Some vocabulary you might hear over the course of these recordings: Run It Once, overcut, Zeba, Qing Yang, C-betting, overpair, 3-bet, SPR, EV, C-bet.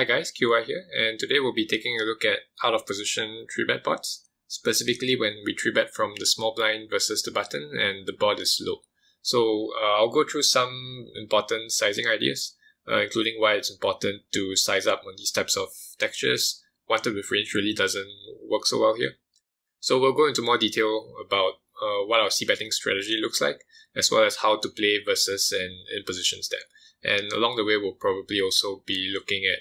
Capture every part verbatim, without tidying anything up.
Hi guys, Q Y here, and today we'll be taking a look at out-of-position three bet pots, specifically when we three bet from the small blind versus the button and the board is low. So uh, I'll go through some important sizing ideas, uh, including why it's important to size up on these types of textures. One-third with range really doesn't work so well here. So we'll go into more detail about uh, what our C-betting strategy looks like, as well as how to play versus and in-position step. And along the way, we'll probably also be looking at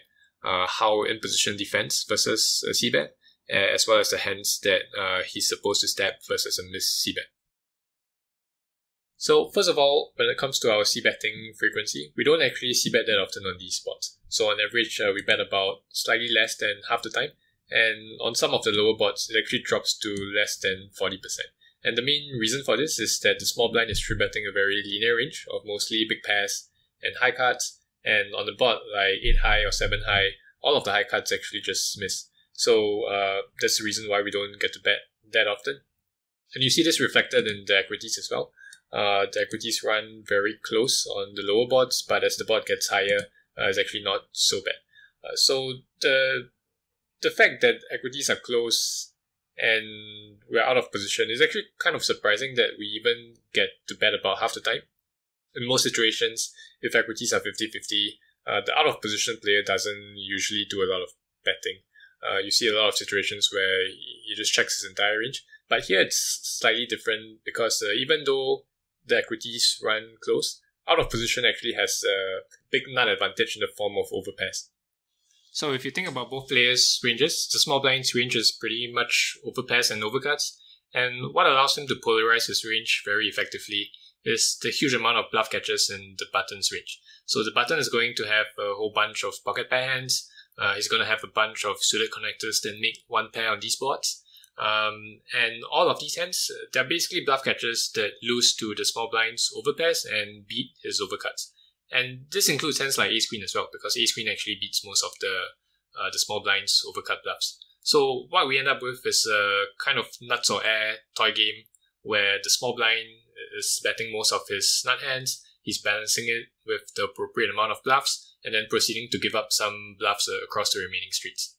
Uh, how in-position defense versus a C-bet, as well as the hands that uh, he's supposed to stab versus a missed C-bet. So first of all, when it comes to our C-betting frequency, we don't actually C-bet that often on these spots. So on average, uh, we bet about slightly less than half the time, and on some of the lower boards, it actually drops to less than forty percent. And the main reason for this is that the small blind is three betting a very linear range of mostly big pairs and high cards, and on the board, like eight high or seven high, all of the high cards actually just miss. So uh, that's the reason why we don't get to bet that often. And you see this reflected in the equities as well. Uh, the equities run very close on the lower boards, but as the board gets higher, uh, it's actually not so bad. Uh, so the, the fact that equities are close and we're out of position is actually kind of surprising that we even get to bet about half the time. In most situations, if equities are fifty fifty, uh, the out-of-position player doesn't usually do a lot of betting. Uh, you see a lot of situations where he just checks his entire range. But here it's slightly different because uh, even though the equities run close, out-of-position actually has a big nut advantage in the form of overpairs. So if you think about both players' ranges, the small blind's range is pretty much overpairs and overcuts. And what allows him to polarize his range very effectively is the huge amount of bluff catches in the button's range. So the button is going to have a whole bunch of pocket pair hands. Uh, he's going to have a bunch of suited connectors that make one pair on these boards. Um, and all of these hands, they're basically bluff catches that lose to the small blind's overpairs and beat his overcuts. And this includes hands like ace-queen as well, because ace-queen actually beats most of the, uh, the small blind's overcut bluffs. So what we end up with is a kind of nuts or air toy game where the small blind is betting most of his nut hands, he's balancing it with the appropriate amount of bluffs, and then proceeding to give up some bluffs uh, across the remaining streets.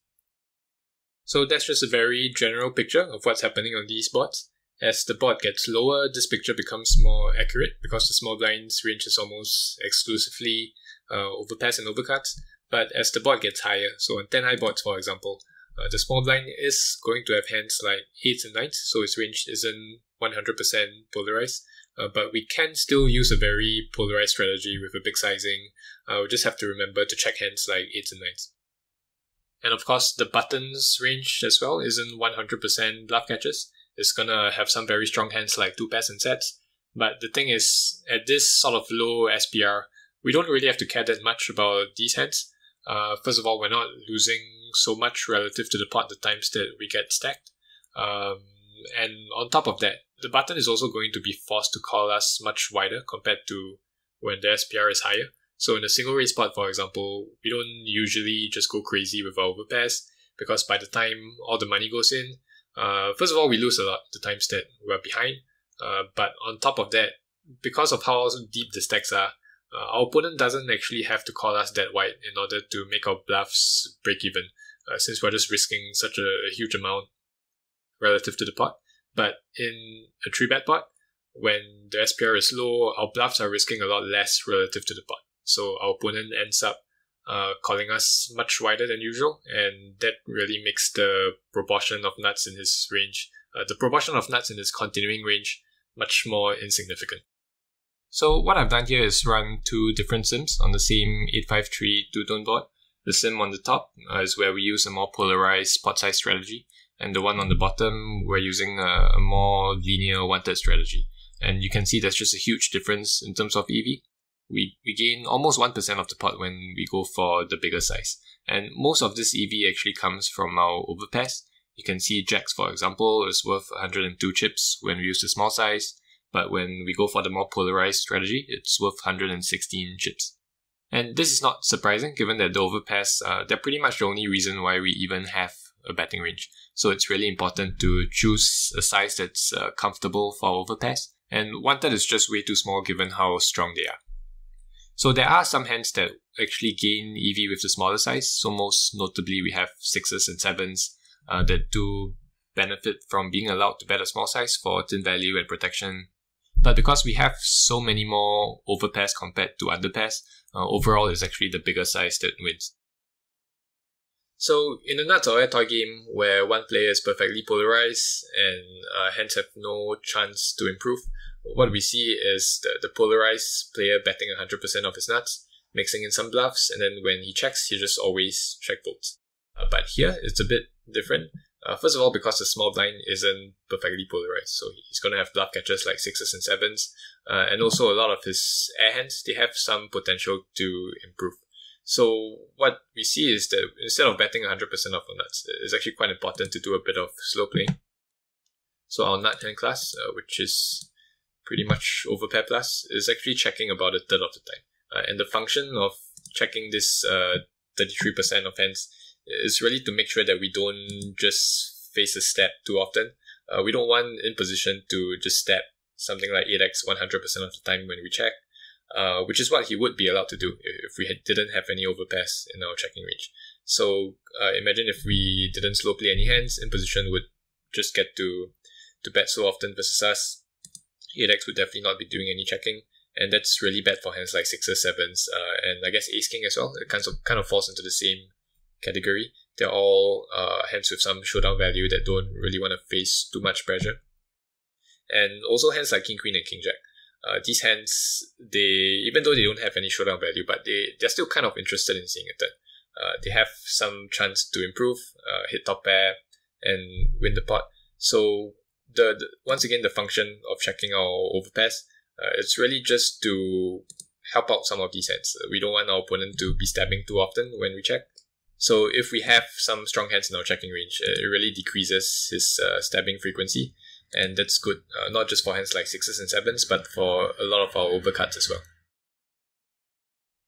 So that's just a very general picture of what's happening on these boards. As the board gets lower, this picture becomes more accurate because the small blind's range is almost exclusively uh, overpairs and overcuts. But as the board gets higher, so on ten high boards for example, uh, the small blind is going to have hands like eights and nines, so its range isn't one hundred percent polarized. Uh, but we can still use a very polarized strategy with a big sizing. Uh, we just have to remember to check hands like eights and nines. And of course, the button's range as well isn't one hundred percent bluff catches. It's gonna have some very strong hands like two pairs and sets. But the thing is, at this sort of low S P R, we don't really have to care that much about these hands. Uh, first of all, we're not losing so much relative to the pot the times that we get stacked. Um, and on top of that, the button is also going to be forced to call us much wider compared to when the S P R is higher. So in a single raise pot, for example, we don't usually just go crazy with our overpairs because by the time all the money goes in, uh, first of all, we lose a lot the times that we're behind. Uh, but on top of that, because of how deep the stacks are, uh, our opponent doesn't actually have to call us that wide in order to make our bluffs break even, uh, since we're just risking such a, a huge amount relative to the pot. But in a three bet pot, when the S P R is low, our bluffs are risking a lot less relative to the pot. So our opponent ends up uh, calling us much wider than usual, and that really makes the proportion of nuts in his range, uh, the proportion of nuts in his continuing range, much more insignificant. So what I've done here is run two different sims on the same eight five three two-tone board. The sim on the top uh, is where we use a more polarized pot size strategy, and the one on the bottom, we're using a, a more linear one-third strategy. And you can see there's just a huge difference in terms of E V. We, we gain almost one percent of the pot when we go for the bigger size. And most of this E V actually comes from our overpairs. You can see jacks, for example, is worth one hundred two chips when we use the small size, but when we go for the more polarized strategy, it's worth one hundred sixteen chips. And this is not surprising given that the overpairs, uh, they're pretty much the only reason why we even have a betting range. So it's really important to choose a size that's uh, comfortable for overpairs, and one third is just way too small given how strong they are. So there are some hands that actually gain E V with the smaller size. So most notably, we have sixes and sevens uh, that do benefit from being allowed to bet a small size for thin value and protection. But because we have so many more overpairs compared to underpairs, uh, overall it's actually the bigger size that wins. So in a nuts or air toy game where one player is perfectly polarized and uh, hands have no chance to improve, what we see is the, the polarized player betting one hundred percent of his nuts, mixing in some bluffs, and then when he checks, he just always check folds. Uh, but here, it's a bit different. Uh, first of all, because the small blind isn't perfectly polarized, so he's going to have bluff catchers like sixes and sevens, uh, and also a lot of his air hands, they have some potential to improve. So what we see is that instead of betting one hundred percent of our nuts, it's actually quite important to do a bit of slow playing. So our nut hand class, uh, which is pretty much overpair plus, is actually checking about a third of the time. Uh, and the function of checking this uh, thirty-three percent of hands is really to make sure that we don't just face a stab too often. Uh, we don't want in position to just stab something like eight X one hundred percent of the time when we check, uh, which is what he would be allowed to do if we had, didn't have any overpairs in our checking range. So uh, imagine if we didn't slow play any hands, in position would just get to, to bet so often versus us. eight X would definitely not be doing any checking, and that's really bad for hands like sixes, sevens, uh, and I guess ace king as well. It kind of kind of falls into the same category. They're all uh, hands with some showdown value that don't really want to face too much pressure, and also hands like king queen and king jack. Uh, these hands, they even though they don't have any showdown value, but they they're still kind of interested in seeing a turn. Uh, they have some chance to improve, uh, hit top pair, and win the pot. So the, the once again the function of checking our overpairs. Uh, it's really just to help out some of these hands. We don't want our opponent to be stabbing too often when we check. So if we have some strong hands in our checking range, it really decreases his uh, stabbing frequency. And that's good, uh, not just for hands like sixes and sevens, but for a lot of our overcuts as well.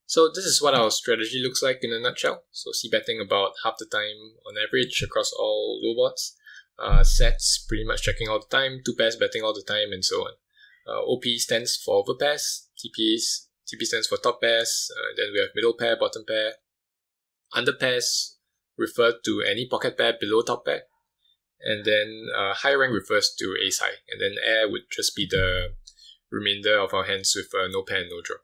So this is what our strategy looks like in a nutshell. So C-betting about half the time on average across all low boards. Uh, sets pretty much checking all the time, two pairs betting all the time, and so on. Uh, O P stands for overpairs, T Ps, T P stands for top pairs, uh, then we have middle pair, bottom pair. Underpairs refer to any pocket pair below top pair, and then uh, high rank refers to ace high, and then air would just be the remainder of our hands with uh, no pair and no draw.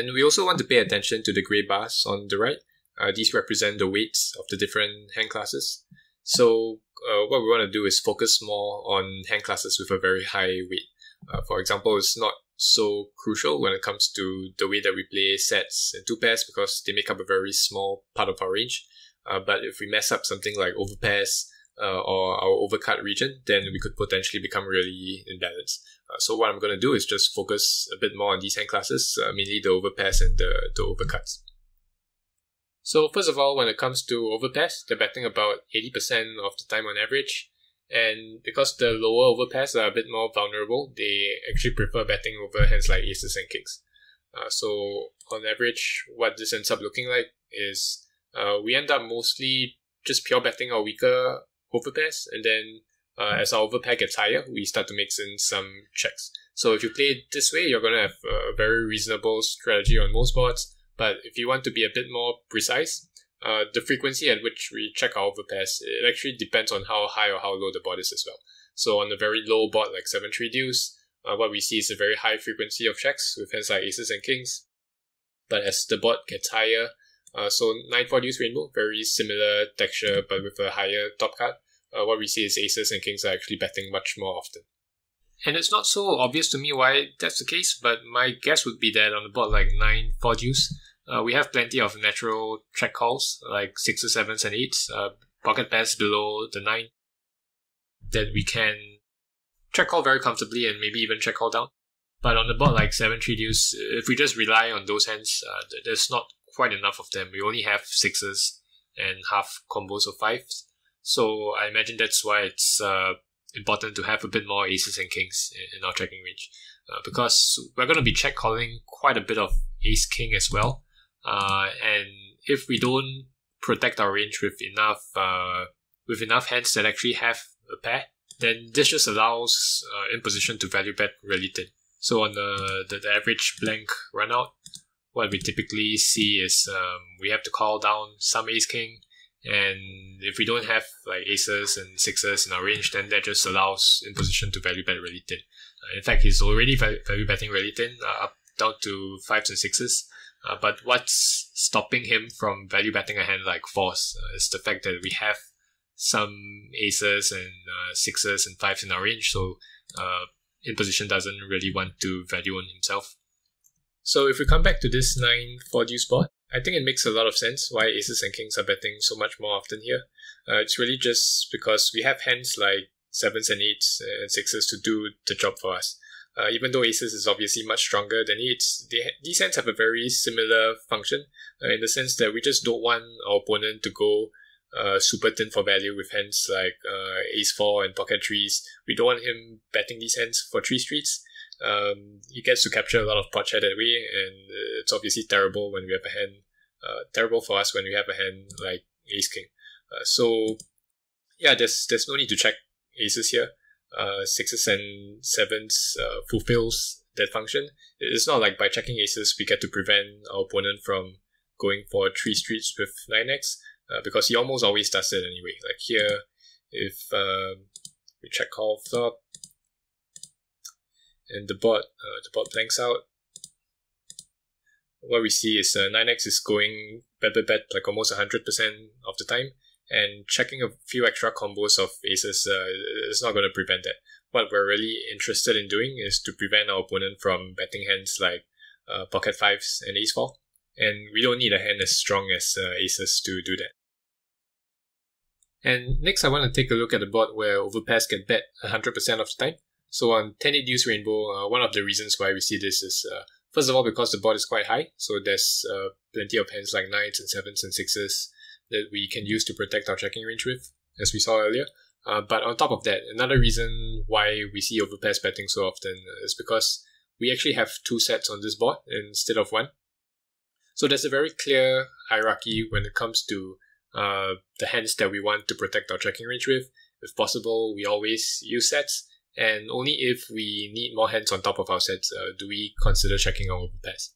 And we also want to pay attention to the grey bars on the right. Uh, these represent the weights of the different hand classes. So uh, what we want to do is focus more on hand classes with a very high weight. Uh, for example, it's not so crucial when it comes to the way that we play sets and two pairs because they make up a very small part of our range. Uh, but if we mess up something like overpairs uh, or our overcut region, then we could potentially become really imbalanced. Uh, so what I'm going to do is just focus a bit more on these hand classes, uh, mainly the overpairs and the, the overcuts. So first of all, when it comes to overpairs, they're betting about eighty percent of the time on average. And because the lower overpairs are a bit more vulnerable, they actually prefer betting over hands like aces and kings. Uh, so on average, what this ends up looking like is uh, we end up mostly just pure betting our weaker overpairs, and then uh, as our overpair gets higher, we start to mix in some checks. So if you play it this way, you're going to have a very reasonable strategy on most boards, but if you want to be a bit more precise, Uh, the frequency at which we check our overpairs, it actually depends on how high or how low the board is as well. So on a very low board like seven three deuce, uh, what we see is a very high frequency of checks with hands like aces and kings. But as the board gets higher, uh, so nine four deuce rainbow, very similar texture but with a higher top card, uh, what we see is aces and kings are actually betting much more often. And it's not so obvious to me why that's the case, but my guess would be that on a board like nine four deuce, Uh, we have plenty of natural check calls like sixes, sevens, and eights, uh, pocket pairs below the nine that we can check call very comfortably and maybe even check call down. But on the board like seven three deuce, if we just rely on those hands, uh, there's not quite enough of them. We only have sixes and half combos of fives. So I imagine that's why it's uh, important to have a bit more aces and kings in our checking range, uh, because we're going to be check calling quite a bit of ace king as well. Uh, and if we don't protect our range with enough uh, with enough hands that actually have a pair, then this just allows uh, in position to value bet really thin. So on the, the, the average blank runout, what we typically see is um, we have to call down some ace-king, and if we don't have like aces and sixes in our range, then that just allows in position to value bet really thin. Uh, in fact, he's already value betting really thin, uh, up down to fives and sixes. Uh, but what's stopping him from value betting a hand like fours uh, is the fact that we have some aces and uh, sixes and fives in our range, so uh, in position doesn't really want to value on himself. So if we come back to this nine four deuce board, I think it makes a lot of sense why aces and kings are betting so much more often here. Uh, it's really just because we have hands like sevens and eights and sixes to do the job for us. Uh, even though aces is obviously much stronger than eights, they, these hands have a very similar function uh, in the sense that we just don't want our opponent to go Uh, super thin for value with hands like uh, ace four and pocket threes. We don't want him betting these hands for three streets. Um, he gets to capture a lot of pot share that way, and it's obviously terrible when we have a hand, uh, terrible for us when we have a hand like ace-king. Uh, so yeah, there's there's no need to check aces here. Uh, sixes and sevens uh, fulfills that function. It's not like by checking aces we get to prevent our opponent from going for three streets with nine X. Uh, because he almost always does it anyway. Like here, if um, we check call flop and the bot, uh, the bot blanks out, what we see is uh, nine X is going bet bet bet like almost one hundred percent of the time, and checking a few extra combos of aces uh, is not going to prevent that. What we're really interested in doing is to prevent our opponent from betting hands like uh, pocket fives and ace four, and we don't need a hand as strong as uh, aces to do that. And next I want to take a look at the board where overpairs get bet one hundred percent of the time. So on ten eight deuce rainbow, uh, one of the reasons why we see this is, uh, first of all, because the board is quite high, so there's uh, plenty of hands like nines and sevens and sixes that we can use to protect our checking range with, as we saw earlier. Uh, but on top of that, another reason why we see overpairs betting so often is because we actually have two sets on this board instead of one. So there's a very clear hierarchy when it comes to uh, the hands that we want to protect our checking range with. If possible, we always use sets, and only if we need more hands on top of our sets uh, do we consider checking our overpairs.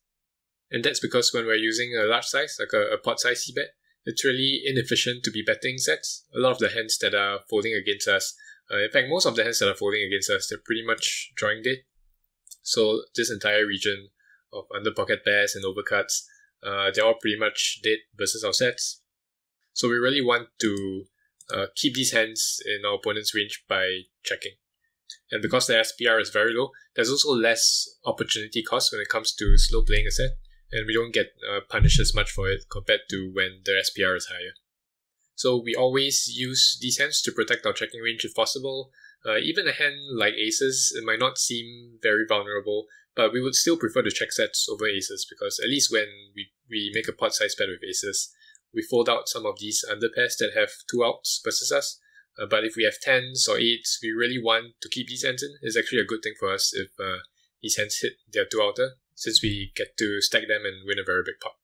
And that's because when we're using a large size, like a, a pot size C-bet, it's really inefficient to be betting sets. A lot of the hands that are folding against us, uh, in fact most of the hands that are folding against us, they're pretty much drawing dead. So this entire region of under pocket pairs and overcuts, Uh, they're all pretty much dead versus our sets. So we really want to uh, keep these hands in our opponent's range by checking. And because the S P R is very low, there's also less opportunity cost when it comes to slow playing a set, and we don't get uh, punished as much for it compared to when the S P R is higher. So we always use these hands to protect our checking range if possible. Uh, even a hand like aces, it might not seem very vulnerable, but we would still prefer to check sets over aces, because at least when we, we make a pot size bet with aces, we fold out some of these underpairs that have two outs versus us. Uh, but if we have tens or eights, we really want to keep these hands in. It's actually a good thing for us if uh, these hands hit their two outer, since we get to stack them and win a very big pot.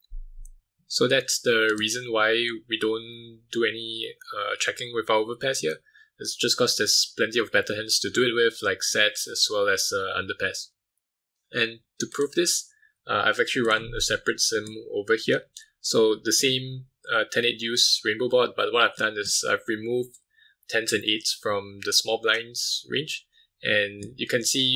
So that's the reason why we don't do any uh, checking with our overpairs here. It's just because there's plenty of better hands to do it with, like sets as well as uh, underpairs. And to prove this, uh, I've actually run a separate sim over here. So the same uh, ten eight deuce rainbow board, but what I've done is I've removed tens and eights from the small blinds range. And you can see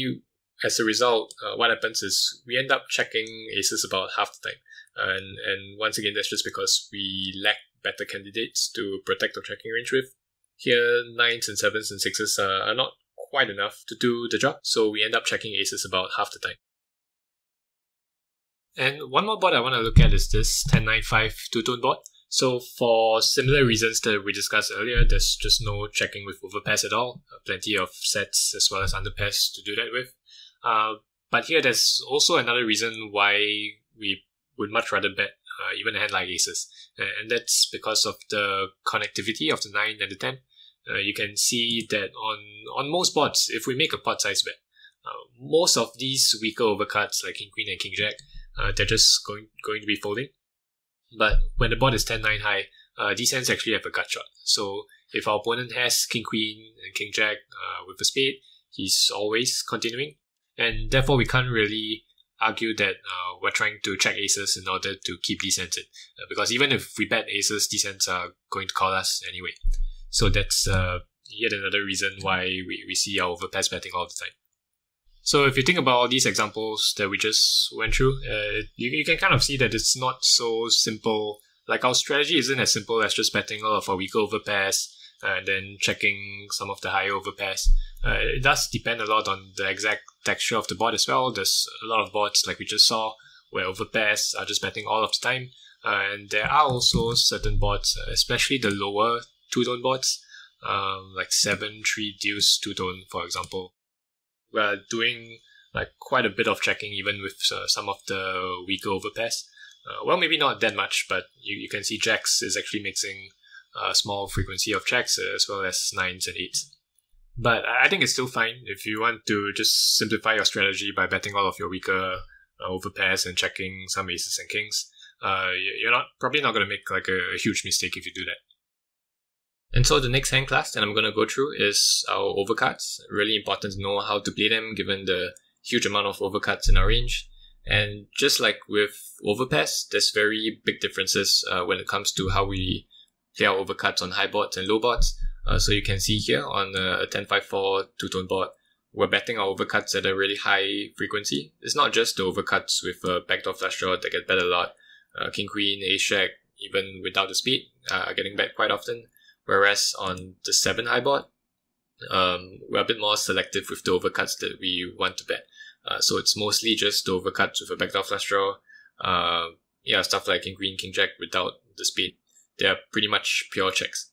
as a result, uh, what happens is we end up checking aces about half the time. And, and once again, that's just because we lack better candidates to protect our checking range with. Here, nines and sevens and sixes uh, are not quite enough to do the job, so we end up checking aces about half the time. And one more board I want to look at is this ten nine five two-tone board. So for similar reasons that we discussed earlier, there's just no checking with overpairs at all. Uh, plenty of sets as well as underpairs to do that with. Uh, but here there's also another reason why we would much rather bet Uh, even a hand like aces, and that's because of the connectivity of the nine and the ten. Uh, you can see that on on most boards, if we make a pot size bet, uh, most of these weaker overcards like king queen and king jack, uh, they're just going going to be folding. But when the board is ten nine high, uh, these hands actually have a gut shot. So if our opponent has king queen and king jack uh, with a spade, he's always continuing. and therefore we can't really argue that uh, we're trying to check aces in order to keep these ends in, uh, because even if we bet aces, these ends are going to call us anyway. So that's uh, yet another reason why we, we see our overpairs betting all the time. So if you think about all these examples that we just went through, uh, you, you can kind of see that it's not so simple. Like our strategy isn't as simple as just betting all of our weaker overpairs uh, and then checking some of the higher overpairs. Uh, it does depend a lot on the exact texture of the board as well. There's a lot of boards, like we just saw, where overpairs are just betting all of the time. Uh, and there are also certain boards, especially the lower two-tone boards, um, like seven, three, deuce, two-tone, for example. We're doing like quite a bit of checking even with uh, some of the weaker overpairs. Uh, well, maybe not that much, but you, you can see jacks is actually mixing a small frequency of checks uh, as well as nines and eights. But I think it's still fine if you want to just simplify your strategy by betting all of your weaker uh, overpairs and checking some aces and kings. Uh, you're not probably not going to make like a, a huge mistake if you do that. And so the next hand class that I'm going to go through is our overcards. Really important to know how to play them given the huge amount of overcards in our range. And just like with overpairs, there's very big differences uh, when it comes to how we play our overcards on high boards and low boards. Uh, so you can see here on a ten five four two-tone board, we're betting our overcuts at a really high frequency. It's not just the overcuts with a backdoor flush draw that get bet a lot. Uh, King Queen, Ace Jack, even without the speed, uh, are getting bet quite often. Whereas on the seven high board, um, we're a bit more selective with the overcuts that we want to bet. Uh, so it's mostly just the overcuts with a backdoor flush draw. Uh, yeah, stuff like King Queen, King Jack without the speed. They're pretty much pure checks.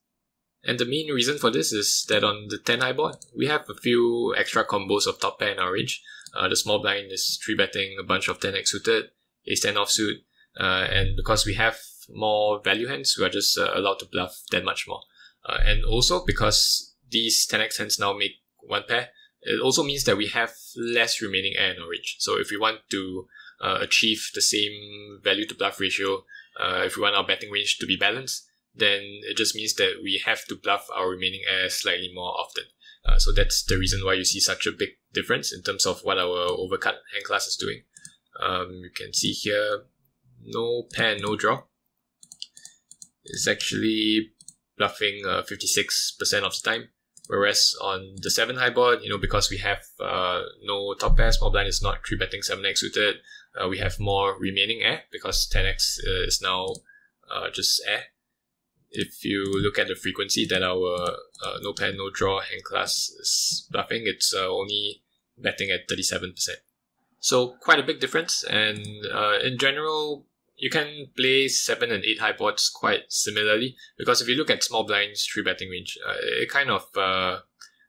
And the main reason for this is that on the ten high board, we have a few extra combos of top pair in our range. Uh, the small blind is three betting a bunch of ten X suited, ace ten offsuit, uh, and because we have more value hands, we are just uh, allowed to bluff that much more. Uh, and also because these ten X hands now make one pair, it also means that we have less remaining air in our range. So if we want to uh, achieve the same value to bluff ratio, uh, if we want our betting range to be balanced, then it just means that we have to bluff our remaining air slightly more often. Uh, so that's the reason why you see such a big difference in terms of what our overcut hand class is doing. Um, you can see here, no pair, no draw. It's actually bluffing uh, fifty-six percent of the time. Whereas on the seven high board, you know, because we have uh, no top pair, small blind is not three betting seven X suited. Uh, we have more remaining air because ten X uh, is now uh, just air. If you look at the frequency that our uh, no pair, no draw hand class is bluffing, it's uh, only betting at thirty-seven percent. So quite a big difference, and uh, in general, you can play seven and eight high boards quite similarly, because if you look at small blinds three betting range, uh, it kind of uh,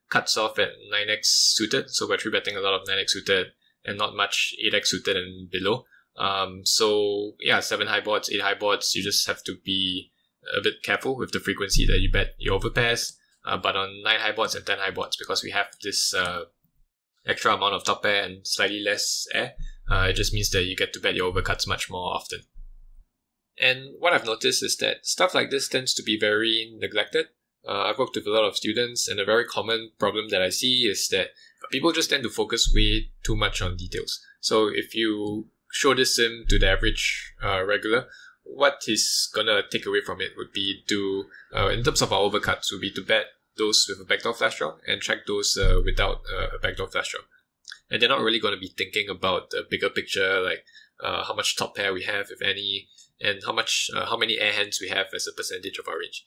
cuts off at nine X suited, so we're three betting a lot of nine X suited and not much eight X suited and below. Um, so yeah, seven high boards, eight high boards, you just have to be a bit careful with the frequency that you bet your overpairs, uh, but on nine high boards and ten high boards, because we have this uh, extra amount of top pair and slightly less air, uh, it just means that you get to bet your overcuts much more often. And what I've noticed is that stuff like this tends to be very neglected. Uh, I've worked with a lot of students, and a very common problem that I see is that people just tend to focus way too much on details. So if you show this sim to the average uh, regular, what he's gonna take away from it would be to, uh, in terms of our overcuts, would be to bet those with a backdoor flash draw and check those uh, without uh, a backdoor flash draw. And they're not really gonna be thinking about the bigger picture, like uh, how much top pair we have, if any, and how much, uh, how many air hands we have as a percentage of our range.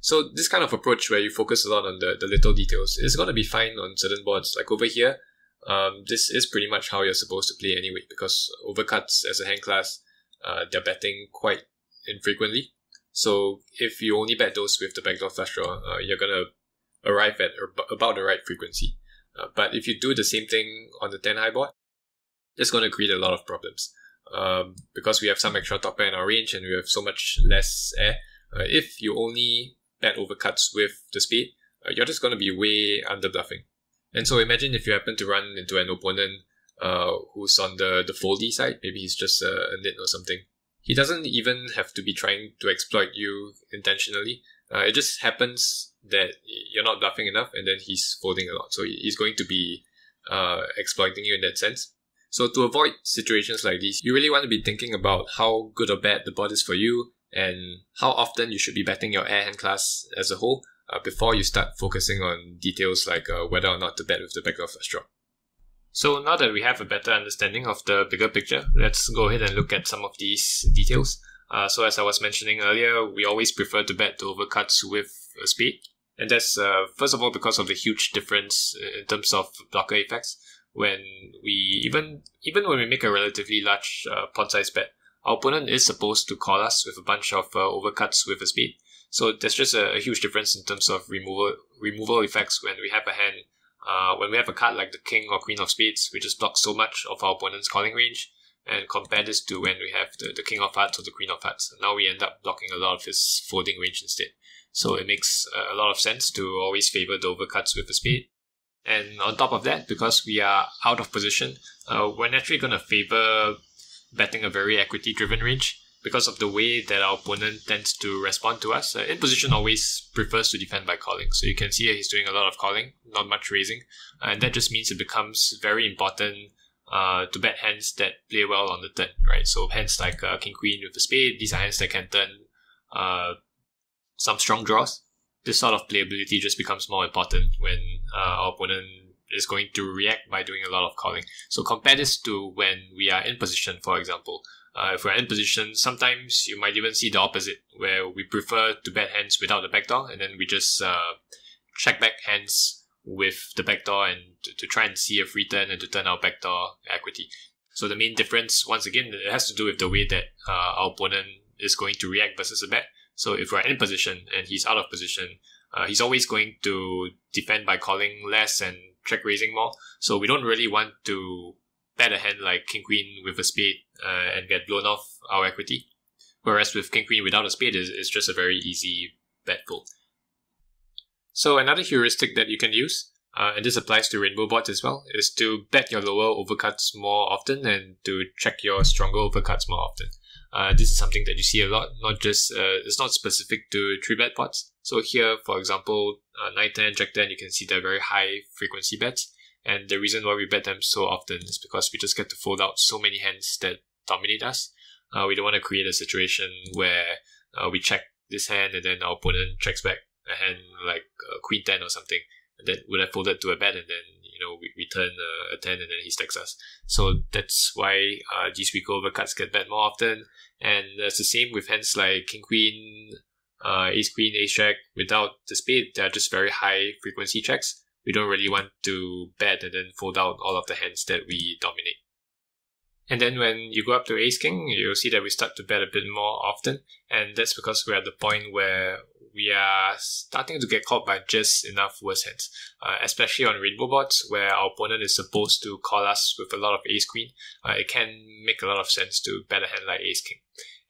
So this kind of approach where you focus a lot on the, the little details is gonna be fine on certain boards. Like over here, um, this is pretty much how you're supposed to play anyway, because overcuts as a hand class, Uh, they're betting quite infrequently. So if you only bet those with the backdoor flush draw, uh, you're going to arrive at about the right frequency. Uh, but if you do the same thing on the ten high board, it's going to create a lot of problems. Um, because we have some extra top pair in our range and we have so much less air, uh, if you only bet overcuts with the spade, uh, you're just going to be way under bluffing. And so imagine if you happen to run into an opponent Uh, who's on the, the foldy side, maybe he's just uh, a nit or something. He doesn't even have to be trying to exploit you intentionally. Uh, it just happens that you're not bluffing enough and then he's folding a lot. So he's going to be uh, exploiting you in that sense. So to avoid situations like these, you really want to be thinking about how good or bad the board is for you and how often you should be betting your air hand class as a whole uh, before you start focusing on details like uh, whether or not to bet with the backdoor flush draw. So now that we have a better understanding of the bigger picture, let's go ahead and look at some of these details. Uh, so as I was mentioning earlier, we always prefer to bet to overcuts with a spade. And that's uh, first of all because of the huge difference in terms of blocker effects. When we even even when we make a relatively large uh, pot size bet, our opponent is supposed to call us with a bunch of uh, overcuts with a spade. So there's just a, a huge difference in terms of removal removal effects when we have a hand, uh, when we have a card like the king or queen of spades, we just block so much of our opponent's calling range. And compare this to when we have the, the king of hearts or the queen of hearts. Now we end up blocking a lot of his folding range instead. So it makes a lot of sense to always favor the overcuts with a spade. And on top of that, because we are out of position, uh, we're naturally going to favor betting a very equity-driven range because of the way that our opponent tends to respond to us. Uh, in position always prefers to defend by calling. So you can see he's doing a lot of calling, not much raising. And that just means it becomes very important Uh, to bet hands that play well on the turn, right? So hands like uh, King Queen with a spade, these are hands that can turn uh, some strong draws. This sort of playability just becomes more important when uh, our opponent is going to react by doing a lot of calling. So compare this to when we are in position, for example. Uh, if we're in position, sometimes you might even see the opposite, where we prefer to bet hands without the backdoor, and then we just uh, check back hands with the backdoor and to, to try and see a free turn and to turn our backdoor equity. So the main difference, once again, it has to do with the way that uh, our opponent is going to react versus a bet. So if we're in position and he's out of position, uh, he's always going to defend by calling less and check raising more. So we don't really want to bet a hand like King Queen with a spade uh, and get blown off our equity. Whereas with King Queen without a spade, it's, it's just a very easy bet fold. So another heuristic that you can use, uh, and this applies to rainbow boards as well, is to bet your lower overcuts more often and to check your stronger overcuts more often. Uh, this is something that you see a lot, not just, uh, it's not specific to three bet boards. So here, for example, uh, nine ten, Jack ten, you can see they're very high frequency bets. And the reason why we bet them so often is because we just get to fold out so many hands that dominate us. Uh, we don't want to create a situation where uh, we check this hand and then our opponent checks back a hand like uh, queen ten or something that would have folded to a bet, and then you know we, we turn uh, a ten and then he stacks us. So that's why uh, these weak overcuts get bet more often, and that's the same with hands like King Queen, uh, Ace Queen, Ace Jack without the spade. They are just very high frequency checks. We don't really want to bet and then fold out all of the hands that we dominate. And then when you go up to Ace King, you'll see that we start to bet a bit more often, and that's because we're at the point where we are starting to get called by just enough worse hands, uh, especially on rainbow boards where our opponent is supposed to call us with a lot of Ace Queen. Uh, it can make a lot of sense to bet a hand like Ace King.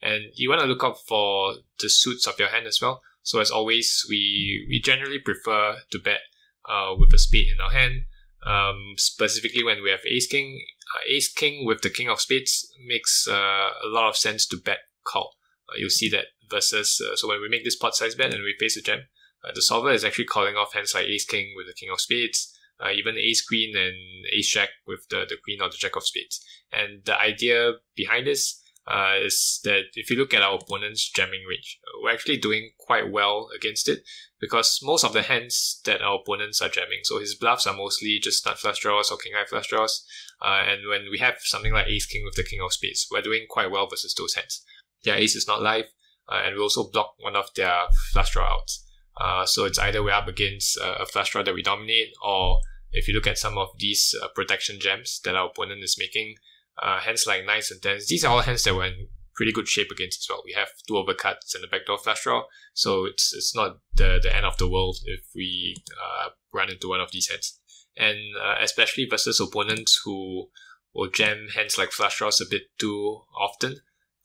And you want to look out for the suits of your hand as well. So as always, we, we generally prefer to bet uh, with a spade in our hand, um, specifically when we have Ace King. Uh, Ace King with the King of Spades makes uh, a lot of sense to bet call. Uh, you'll see that versus, uh, so when we make this pot size bet and we face a jam, uh, the solver is actually calling off hands like Ace King with the King of Spades, uh, even Ace Queen and Ace Jack with the, the Queen or the Jack of Spades. And the idea behind this uh, is that if you look at our opponent's jamming range, we're actually doing quite well against it because most of the hands that our opponents are jamming, so his bluffs are mostly just nut flush draws or king high flush draws, uh, and when we have something like Ace King with the King of Spades, we're doing quite well versus those hands. Their ace is not live, Uh, and we also block one of their flush draw outs. Uh, so it's either we're up against uh, a flush draw that we dominate, or if you look at some of these uh, protection gems that our opponent is making, uh, hands like nines and tens, these are all hands that we're in pretty good shape against as well. We have two overcuts and a backdoor flush draw, so it's it's not the, the end of the world if we uh, run into one of these hands. And uh, especially versus opponents who will jam hands like flush draws a bit too often,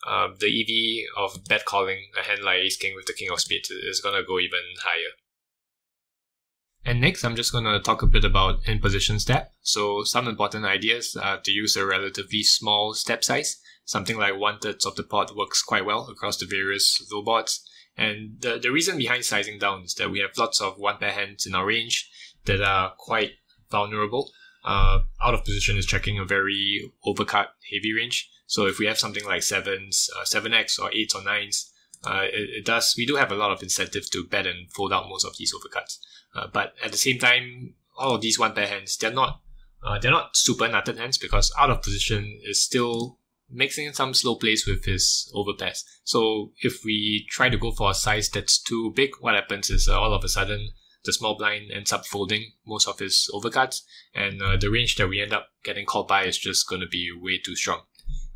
Uh, the E V of bet calling a hand like Ace King with the King of Spades is going to go even higher. And next, I'm just going to talk a bit about in-position step. So some important ideas are to use a relatively small step size. Something like one-thirds of the pot works quite well across the various low boards. And the, the reason behind sizing down is that we have lots of one-pair hands in our range that are quite vulnerable. uh, out of position is checking a very overcut heavy range. So if we have something like sevens, uh, seven X or eights or nines, uh, it, it does. We do have a lot of incentive to bet and fold out most of these overcuts. Uh, but at the same time, all of these one pair hands, they're not uh, they're not super nutted hands, because out of position is still mixing in some slow plays with his overpairs. So if we try to go for a size that's too big, what happens is uh, all of a sudden the small blind ends up folding most of his overcuts, and uh, the range that we end up getting called by is just going to be way too strong.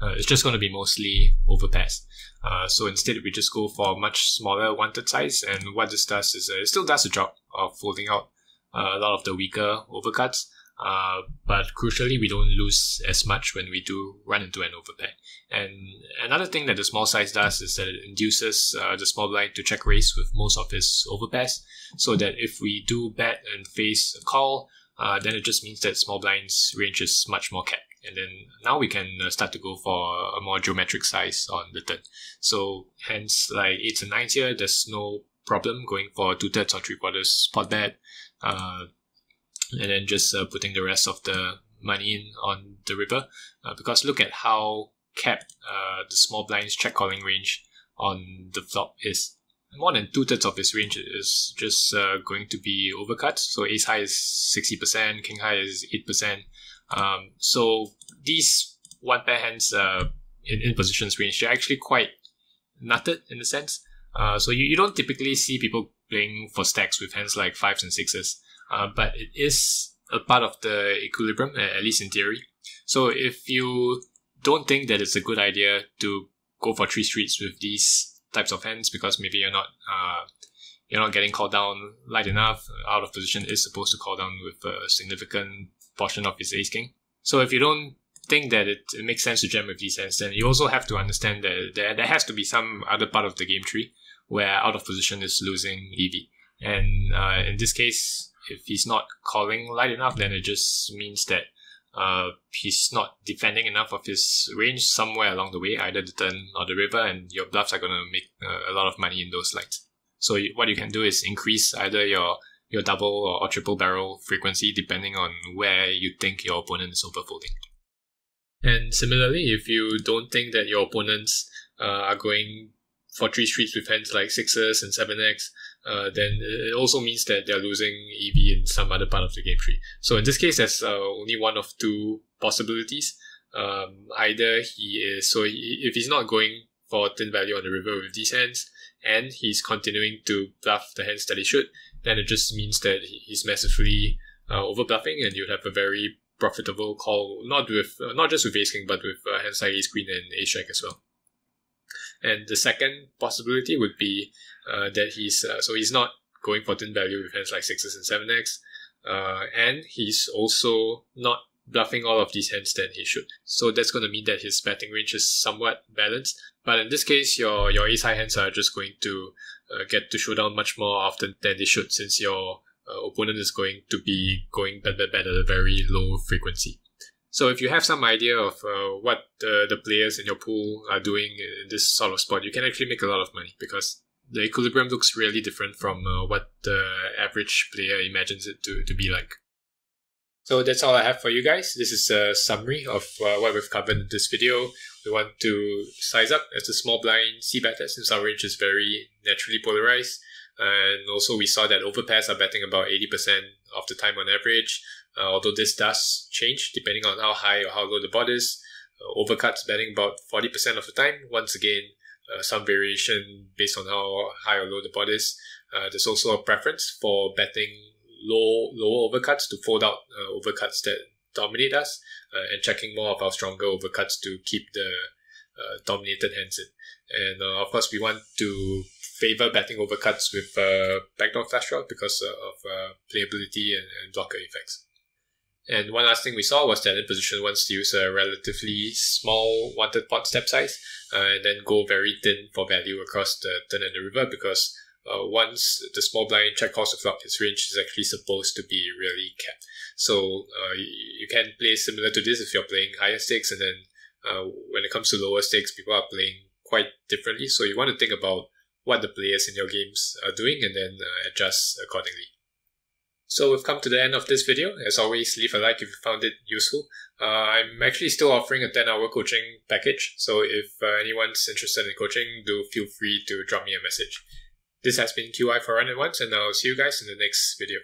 Uh, it's just going to be mostly overpairs. Uh, so instead, we just go for a much smaller wanted size, and what this does is uh, it still does a job of folding out uh, a lot of the weaker overcuts, uh, but crucially, we don't lose as much when we do run into an overpair. And another thing that the small size does is that it induces uh, the small blind to check raise with most of his overpairs, so that if we do bet and face a call, uh, then it just means that small blind's range is much more capped. And then now we can start to go for a more geometric size on the turn. So hence, like eights and nines here, there's no problem going for two thirds or three quarters spot bet, uh, and then just uh, putting the rest of the money in on the river. Uh, because look at how capped uh, the small blind's check calling range on the flop is. More than two thirds of his range is just uh, going to be overcut. So ace high is sixty percent, king high is eight percent. Um, so these one pair hands uh, in, in positions range, they're actually quite nutted in a sense. Uh, so you, you don't typically see people playing for stacks with hands like fives and sixes, uh, but it is a part of the equilibrium, at least in theory. So if you don't think that it's a good idea to go for three streets with these types of hands, because maybe you're not uh, you're not getting called down light enough, out of position is supposed to call down with a significant portion of his ace king. So if you don't think that it, it makes sense to jam with these hands, then you also have to understand that there, there has to be some other part of the game tree where out of position is losing E V. And uh, in this case, if he's not calling light enough, then it just means that uh, he's not defending enough of his range somewhere along the way, either the turn or the river, and your bluffs are going to make uh, a lot of money in those lines. So what you can do is increase either your your double or triple barrel frequency depending on where you think your opponent is overfolding. And similarly, if you don't think that your opponents uh, are going for three streets with hands like sixes and seven X, uh, then it also means that they're losing E V in some other part of the game tree. So in this case, there's uh, only one of two possibilities. Um, either he is, so he, if he's not going for thin value on the river with these hands, and he's continuing to bluff the hands that he should, then it just means that he's massively uh, over bluffing, and you'd have a very profitable call, not with uh, not just with ace king, but with uh, hands like ace queen and ace jack as well. And the second possibility would be uh, that he's uh, so he's not going for thin value with hands like sixes and seven x, uh, and he's also not bluffing all of these hands than he should. So that's going to mean that his betting range is somewhat balanced. But in this case, your your ace high hands are just going to uh, get to showdown much more often than they should, since your uh, opponent is going to be going bad, bad, bad at a very low frequency. So if you have some idea of uh, what the, the players in your pool are doing in this sort of spot, you can actually make a lot of money, because the equilibrium looks really different from uh, what the average player imagines it to, to be like. So that's all I have for you guys. This is a summary of uh, what we've covered in this video. We want to size up as a small blind C-bet, since our range is very naturally polarized. And also we saw that overpairs are betting about eighty percent of the time on average. Uh, although this does change depending on how high or how low the board is. Uh, overcuts betting about forty percent of the time. Once again, uh, some variation based on how high or low the board is. Uh, there's also a preference for betting low lower overcuts to fold out uh, overcuts that dominate us, uh, and checking more of our stronger overcuts to keep the uh, dominated hands in. And uh, of course, we want to favor betting overcuts with uh, backdoor flush draw because uh, of uh, playability and, and blocker effects. And one last thing we saw was that in position wants to use a relatively small wanted pot step size, uh, and then go very thin for value across the turn and the river, because Uh, once the small blind check calls the flop, his range is actually supposed to be really capped. So uh, you, you can play similar to this if you're playing higher stakes, and then uh, when it comes to lower stakes, people are playing quite differently. So you want to think about what the players in your games are doing, and then uh, adjust accordingly. So we've come to the end of this video. As always, leave a like if you found it useful. Uh, I'm actually still offering a ten hour coaching package, so if uh, anyone's interested in coaching, do feel free to drop me a message. This has been Q I for Run It Once, and I'll see you guys in the next video.